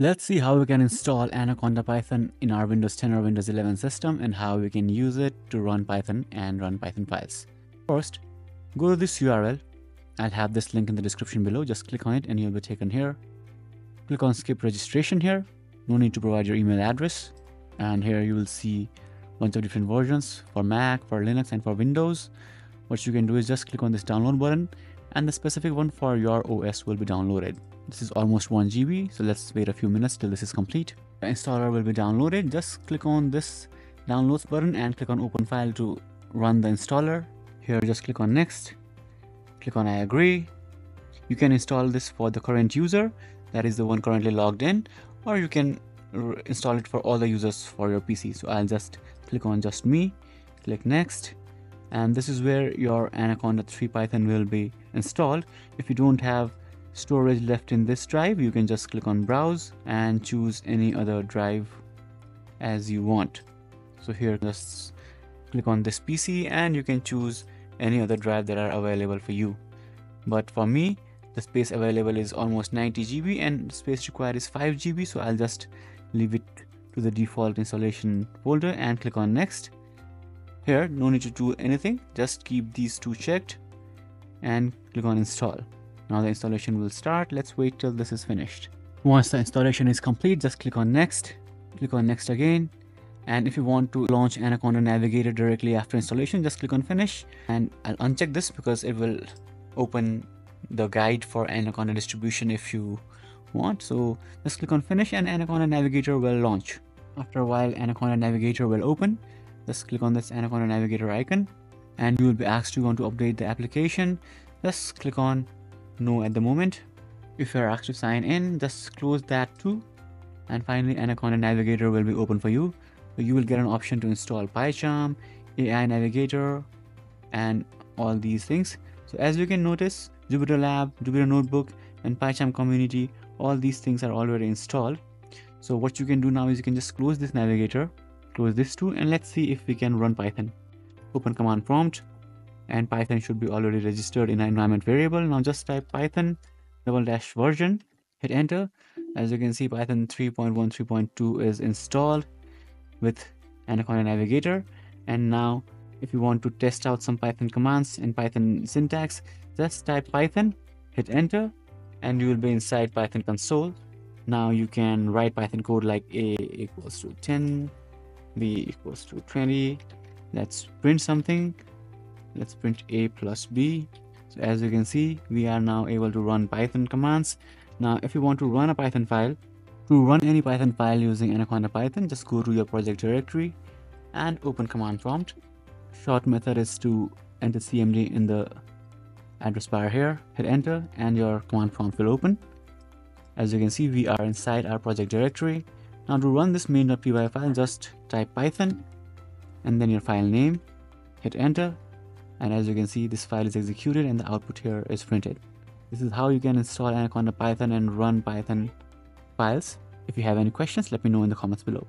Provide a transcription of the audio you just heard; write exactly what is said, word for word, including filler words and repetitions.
Let's see how we can install Anaconda Python in our Windows ten or Windows eleven system and how we can use it to run Python and run Python files. First, go to this U R L. I'll have this link in the description below. Just click on it and you'll be taken here. Click on skip registration here. No need to provide your email address. And here you will see a bunch of different versions for Mac, for Linux, and for Windows. What you can do is just click on this download button and the specific one for your O S will be downloaded. This is almost one G B, so let's wait a few minutes till this is complete. The installer will be downloaded. Just click on this downloads button and click on open file to run the installer. Here just click on next, click on I agree. You can install this for the current user, that is the one currently logged in, or you can install it for all the users for your P C. So I'll just click on just me, click next. And this is where your Anaconda three Python will be installed. If you don't have storage left in this drive, you can just click on browse and choose any other drive as you want. So here just click on this P C and you can choose any other drive that are available for you. But for me, the space available is almost ninety G B and space required is five G B, so I'll just leave it to the default installation folder and click on next. Here, no need to do anything, just keep these two checked and click on install. Now the installation will start. Let's wait till this is finished. Once the installation is complete, just click on next, click on next again. And if you want to launch Anaconda Navigator directly after installation, just click on finish. And I'll uncheck this because it will open the guide for Anaconda distribution if you want. So just click on finish and Anaconda Navigator will launch. After a while, Anaconda Navigator will open. Just click on this Anaconda Navigator icon and you will be asked to want to update the application. Just click on no at the moment. If you are asked to sign in, just close that too. And finally, Anaconda Navigator will be open for you. So you will get an option to install PyCharm, A I Navigator, and all these things. So as you can notice, JupyterLab, Jupyter Notebook, and PyCharm Community, all these things are already installed. So what you can do now is you can just close this navigator. Close this too, and let's see if we can run Python. Open command prompt, and Python should be already registered in our environment variable. Now just type Python double dash version, hit enter. As you can see, Python three point one, three point two is installed with Anaconda Navigator. And now if you want to test out some Python commands and Python syntax, just type Python, hit enter, and you will be inside Python console. Now you can write Python code like a equals to ten, b equals to twenty. Let's print something. Let's print a plus b. So as you can see, we are now able to run Python commands. Now if you want to run a Python file, to run any Python file using Anaconda Python, just go to your project directory and open command prompt. Short method is to enter cmd in the address bar here, hit enter, and your command prompt will open. As you can see, we are inside our project directory. Now to run this main.py file, just type Python and then your file name, hit enter, and as you can see, this file is executed and the output here is printed. This is how you can install Anaconda Python and run Python files. If you have any questions, let me know in the comments below.